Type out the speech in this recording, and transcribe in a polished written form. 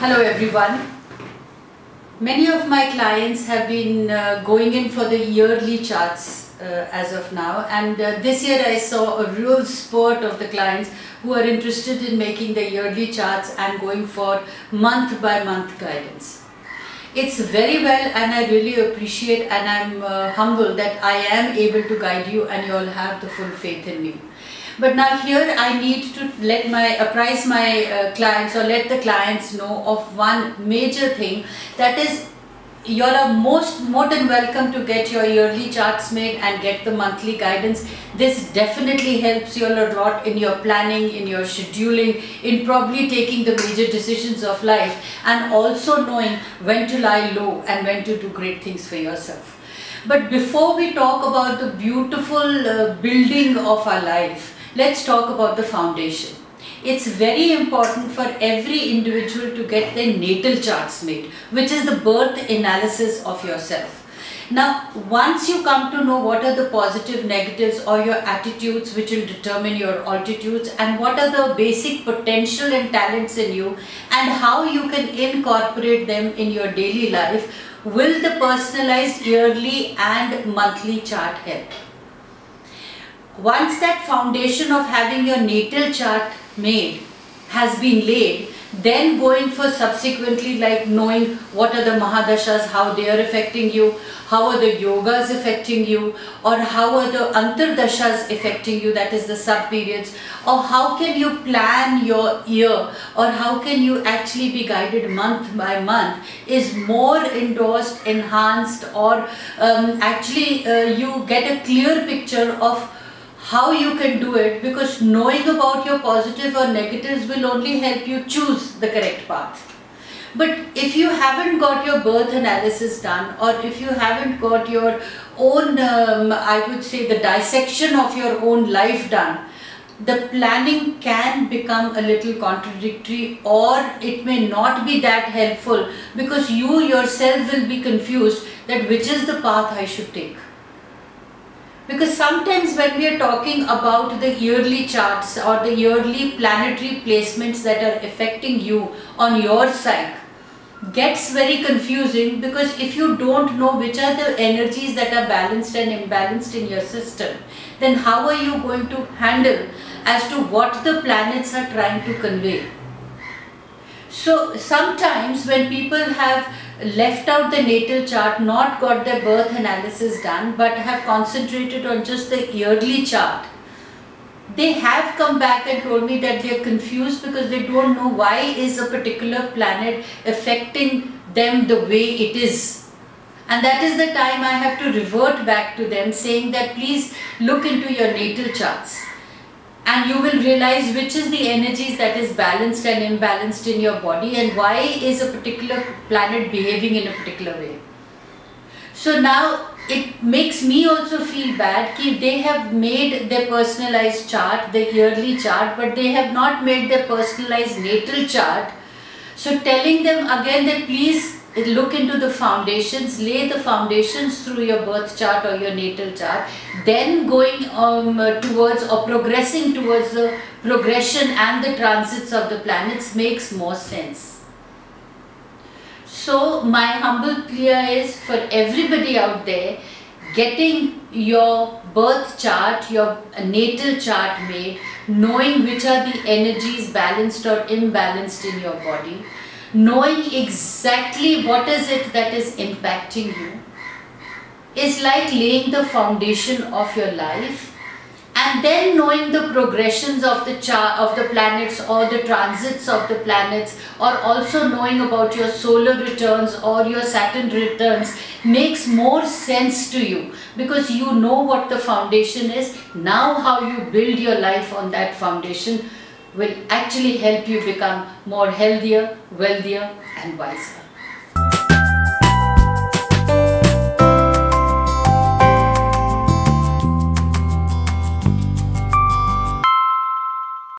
Hello everyone. Many of my clients have been going in for the yearly charts as of now, and this year I saw a real spurt of the clients who are interested in making the yearly charts and going for month by month guidance. It's very well, and I really appreciate, and I'm humble that I am able to guide you and you all have the full faith in me. But now here I need to let the clients know of one major thing, that is, you all are more than welcome to get your yearly charts made and get the monthly guidance. This definitely helps you all a lot in your planning, in your scheduling, in probably taking the major decisions of life, and also knowing when to lie low and when to do great things for yourself. But before we talk about the beautiful building of our life, let's talk about the foundation. It's very important for every individual to get their natal charts made, which is the birth analysis of yourself. Now, once you come to know what are the positive, negatives or your attitudes which will determine your altitudes, and what are the basic potential and talents in you and how you can incorporate them in your daily life, will the personalized yearly and monthly chart help. Once that foundation of having your natal chart made has been laid, then going for subsequently like knowing what are the Mahadashas, how they are affecting you, how are the yogas affecting you, or how are the Antardashas affecting you, that is the sub periods, or how can you plan your year, or how can you actually be guided month by month, is more endorsed, enhanced, or you get a clear picture of how you can do it, because knowing about your positive or negatives will only help you choose the correct path. But if you haven't got your birth analysis done, or if you haven't got your own, the dissection of your own life done, the planning can become a little contradictory, or it may not be that helpful, because you yourself will be confused that which is the path I should take. Because sometimes when we are talking about the yearly charts or the yearly planetary placements that are affecting you on your psyche, gets very confusing, because if you don't know which are the energies that are balanced and imbalanced in your system, then how are you going to handle as to what the planets are trying to convey? So sometimes when people have left out the natal chart, not got their birth analysis done, but have concentrated on just the yearly chart, they have come back and told me that they are confused because they don't know why is a particular planet affecting them the way it is. And that is the time I have to revert back to them saying that please look into your natal charts, and you will realize which is the energies that is balanced and imbalanced in your body, and why is a particular planet behaving in a particular way. So now it makes me also feel bad that they have made their personalized chart, the yearly chart, but they have not made their personalized natal chart. So telling them again that please look into the foundations, lay the foundations through your birth chart or your natal chart, then going towards or progressing towards the progression and the transits of the planets makes more sense. So my humble plea is for everybody out there, getting your birth chart, your natal chart made, knowing which are the energies balanced or imbalanced in your body, knowing exactly what is it that is impacting you, is like laying the foundation of your life, and then knowing the progressions of the planets or the transits of the planets, or also knowing about your solar returns or your Saturn returns makes more sense to you, because you know what the foundation is. Now how you build your life on that foundation will actually help you become more healthier, wealthier and wiser.